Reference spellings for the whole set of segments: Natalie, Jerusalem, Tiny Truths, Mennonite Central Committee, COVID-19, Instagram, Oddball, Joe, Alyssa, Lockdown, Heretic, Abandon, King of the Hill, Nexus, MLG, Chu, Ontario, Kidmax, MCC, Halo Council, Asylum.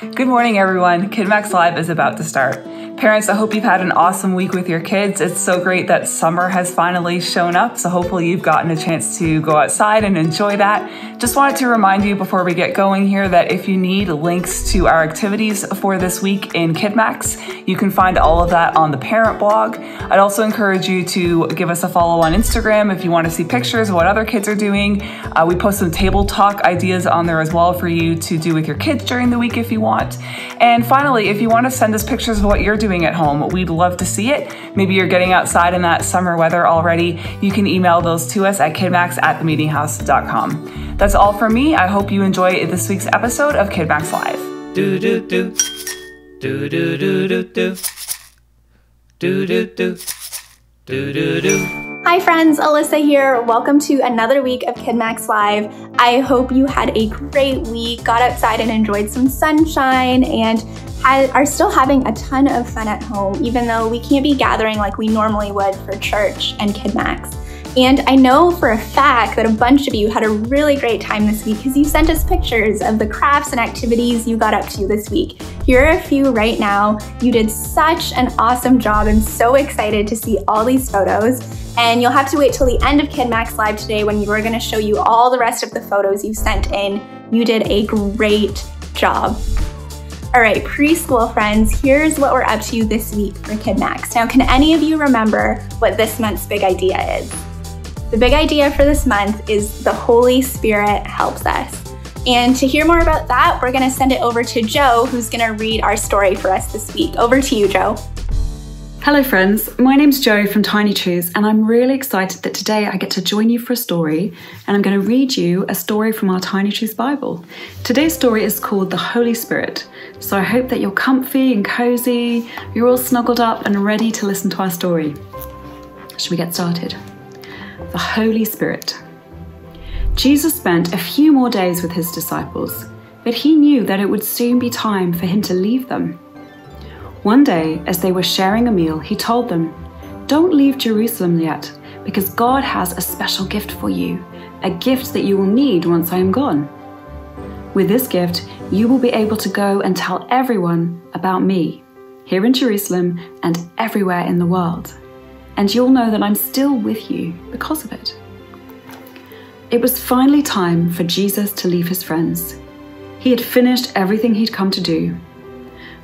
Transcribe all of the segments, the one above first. Good morning, everyone. Kidmax Live is about to start. Parents, I hope you've had an awesome week with your kids. It's so great that summer has finally shown up, so hopefully you've gotten a chance to go outside and enjoy that. Just wanted to remind you before we get going here that if you need links to our activities for this week in Kidmax, you can find all of that on the parent blog. I'd also encourage you to give us a follow on Instagram if you want to see pictures of what other kids are doing. We post some table talk ideas on there as well for you to do with your kids during the week if you want. And finally, if you want to send us pictures of what you're doing at home, we'd love to see it. Maybe you're getting outside in that summer weather already. You can email those to us at kidmax@themeetinghouse.com. That's all for me. I hope you enjoy this week's episode of Kidmax Live. Do do do do do do do do do do do do do do. Hi friends, Alyssa here. Welcome to another week of Kidmax Live. I hope you had a great week, got outside and enjoyed some sunshine, and are still having a ton of fun at home, even though we can't be gathering like we normally would for church and Kidmax. And I know for a fact that a bunch of you had a really great time this week because you sent us pictures of the crafts and activities you got up to this week. Here are a few right now. You did such an awesome job. I'm so excited to see all these photos. And you'll have to wait till the end of Kidmax Live today when we're going to show you all the rest of the photos you sent in. You did a great job. All right, preschool friends, here's what we're up to this week for Kidmax. Now, can any of you remember what this month's big idea is? The big idea for this month is the Holy Spirit helps us. And to hear more about that, we're gonna send it over to Joe, who's gonna read our story for us this week. Over to you, Joe. Hello friends, my name's Joe from Tiny Truths, and I'm really excited that today I get to join you for a story, and I'm gonna read you a story from our Tiny Truths Bible. Today's story is called The Holy Spirit. So I hope that you're comfy and cozy, you're all snuggled up and ready to listen to our story. Should we get started? The Holy Spirit. Jesus spent a few more days with his disciples, but he knew that it would soon be time for him to leave them. One day, as they were sharing a meal, he told them, "Don't leave Jerusalem yet, because God has a special gift for you, a gift that you will need once I am gone. With this gift, you will be able to go and tell everyone about me, here in Jerusalem and everywhere in the world. And you'll know that I'm still with you because of it." It was finally time for Jesus to leave his friends. He had finished everything he'd come to do.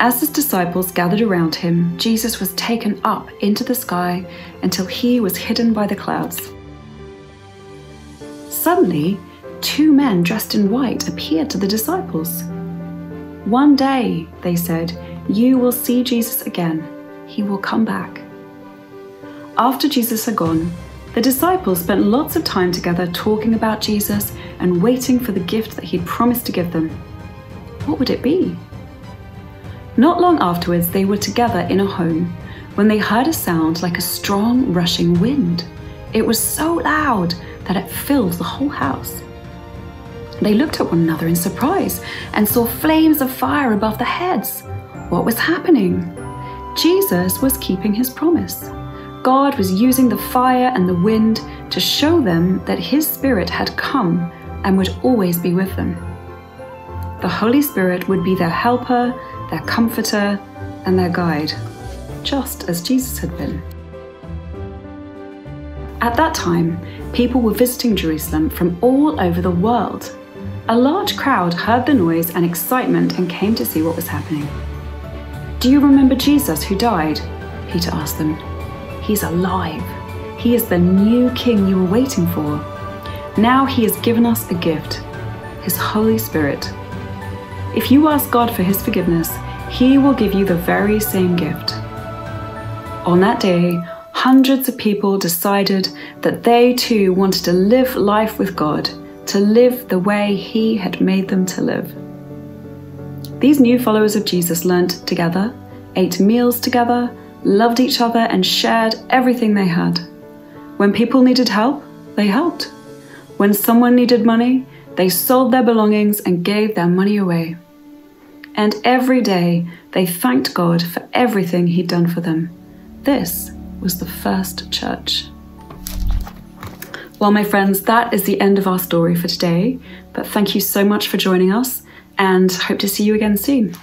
As his disciples gathered around him, Jesus was taken up into the sky until he was hidden by the clouds. Suddenly, two men dressed in white appeared to the disciples. "One day," they said, "you will see Jesus again. He will come back." After Jesus had gone, the disciples spent lots of time together talking about Jesus and waiting for the gift that he'd promised to give them. What would it be? Not long afterwards, they were together in a home when they heard a sound like a strong rushing wind. It was so loud that it filled the whole house. They looked at one another in surprise and saw flames of fire above their heads. What was happening? Jesus was keeping his promise. God was using the fire and the wind to show them that his Spirit had come and would always be with them. The Holy Spirit would be their helper, their comforter, and their guide, just as Jesus had been. At that time, people were visiting Jerusalem from all over the world. A large crowd heard the noise and excitement and came to see what was happening. "Do you remember Jesus who died?" Peter asked them. "He's alive. He is the new king you were waiting for. Now he has given us a gift, his Holy Spirit. If you ask God for his forgiveness, he will give you the very same gift." On that day, hundreds of people decided that they too wanted to live life with God, to live the way he had made them to live. These new followers of Jesus learned together, ate meals together, loved each other, and shared everything they had. When people needed help, they helped. When someone needed money, they sold their belongings and gave their money away. And every day, they thanked God for everything he'd done for them. This was the first church. Well, my friends, that is the end of our story for today, but thank you so much for joining us. and hope to see you again soon.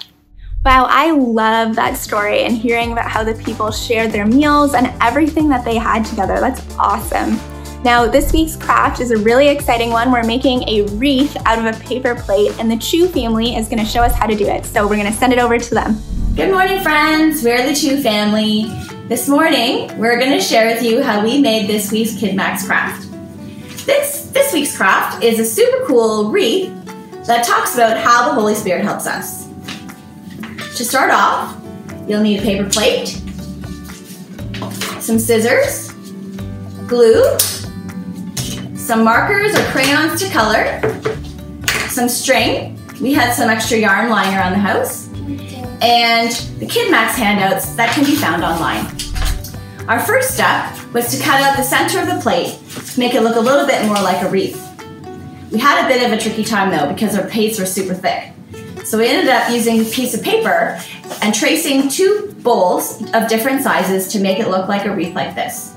Wow, I love that story and hearing about how the people shared their meals and everything that they had together. That's awesome. Now, this week's craft is a really exciting one. We're making a wreath out of a paper plate, and the Chu family is gonna show us how to do it. So we're gonna send it over to them. Good morning, friends. We're the Chu family. This morning, we're gonna share with you how we made this week's Kidmax craft. This week's craft is a super cool wreath that talks about how the Holy Spirit helps us. To start off, you'll need a paper plate, some scissors, glue, some markers or crayons to color, some string. We had some extra yarn lying around the house, and the Kidmax handouts that can be found online. Our first step was to cut out the center of the plate to make it look a little bit more like a wreath. We had a bit of a tricky time though because our plates were super thick. So we ended up using a piece of paper and tracing two bowls of different sizes to make it look like a wreath like this.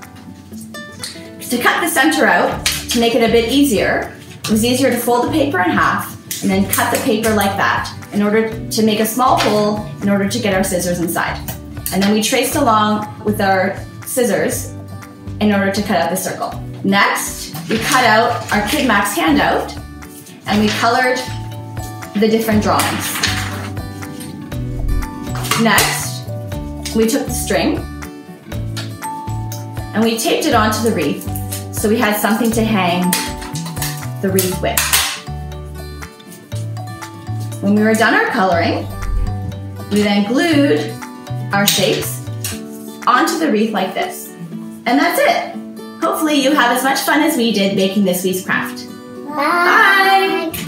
To cut the center out, to make it a bit easier, it was easier to fold the paper in half and then cut the paper like that in order to make a small hole in order to get our scissors inside. And then we traced along with our scissors in order to cut out the circle. Next, we cut out our Kidmax handout and we colored the different drawings. Next, we took the string and we taped it onto the wreath so we had something to hang the wreath with. When we were done our coloring, we then glued our shapes onto the wreath like this. And that's it. Hopefully you have as much fun as we did making this week's craft. Bye! Bye.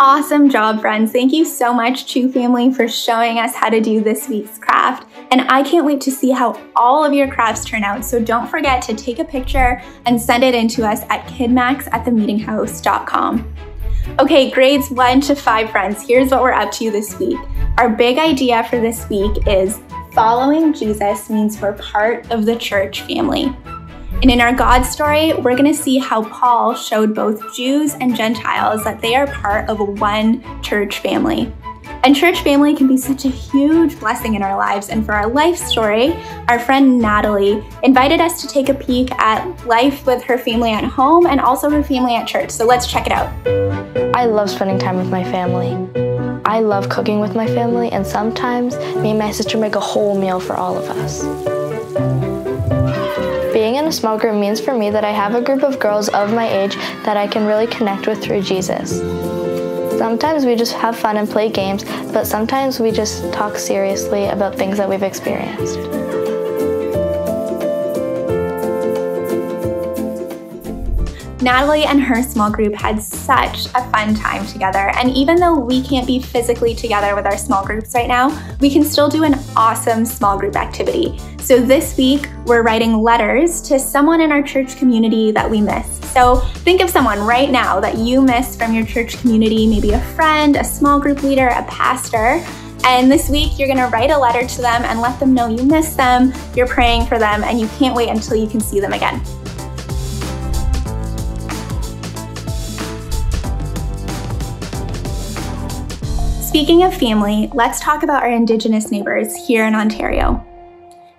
Awesome job, friends. Thank you so much, Chu family, for showing us how to do this week's craft. And I can't wait to see how all of your crafts turn out. So don't forget to take a picture and send it in to us at kidmax@themeetinghouse.com. Okay, grades 1 to 5, friends. Here's what we're up to this week. Our big idea for this week is following Jesus means we're part of the church family. And in our God story, we're going to see how Paul showed both Jews and Gentiles that they are part of one church family. And church family can be such a huge blessing in our lives. And for our life story, our friend Natalie invited us to take a peek at life with her family at home and also her family at church. So let's check it out. I love spending time with my family. I love cooking with my family, and sometimes me and my sister make a whole meal for all of us. Being in a small group means for me that I have a group of girls of my age that I can really connect with through Jesus. Sometimes we just have fun and play games, but sometimes we just talk seriously about things that we've experienced. Natalie and her small group had such a fun time together, and even though we can't be physically together with our small groups right now, we can still do an awesome small group activity. So this week, we're writing letters to someone in our church community that we miss. So think of someone right now that you miss from your church community, maybe a friend, a small group leader, a pastor. And this week, you're gonna write a letter to them and let them know you miss them, you're praying for them, and you can't wait until you can see them again. Speaking of family, let's talk about our Indigenous neighbours here in Ontario.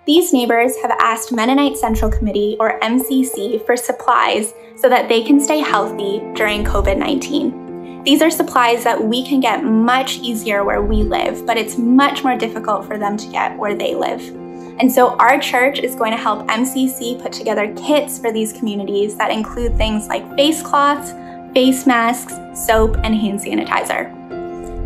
These neighbours have asked Mennonite Central Committee, or MCC, for supplies so that they can stay healthy during COVID-19. These are supplies that we can get much easier where we live, but it's much more difficult for them to get where they live. And so our church is going to help MCC put together kits for these communities that include things like face cloths, face masks, soap, and hand sanitizer.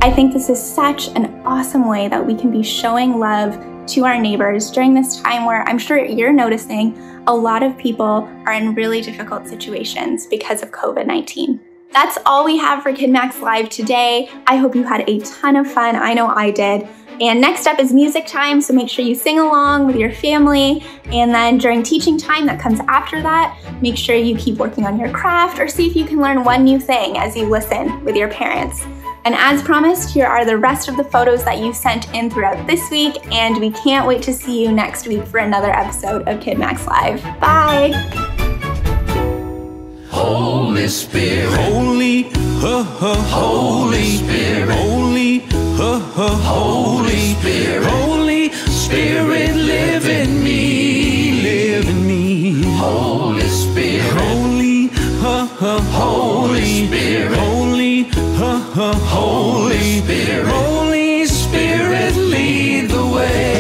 I think this is such an awesome way that we can be showing love to our neighbors during this time where I'm sure you're noticing a lot of people are in really difficult situations because of COVID-19. That's all we have for Kidmax Live today. I hope you had a ton of fun. I know I did. And next up is music time, so make sure you sing along with your family. And then during teaching time that comes after that, make sure you keep working on your craft or see if you can learn one new thing as you listen with your parents. And as promised, here are the rest of the photos that you sent in throughout this week, and we can't wait to see you next week for another episode of Kidmax Live. Bye! Holy Spirit. Holy Holy Spirit, holy, Holy Spirit, Holy Spirit, live in me, live in me. Holy, Holy Spirit, holy, Holy Spirit, lead the way.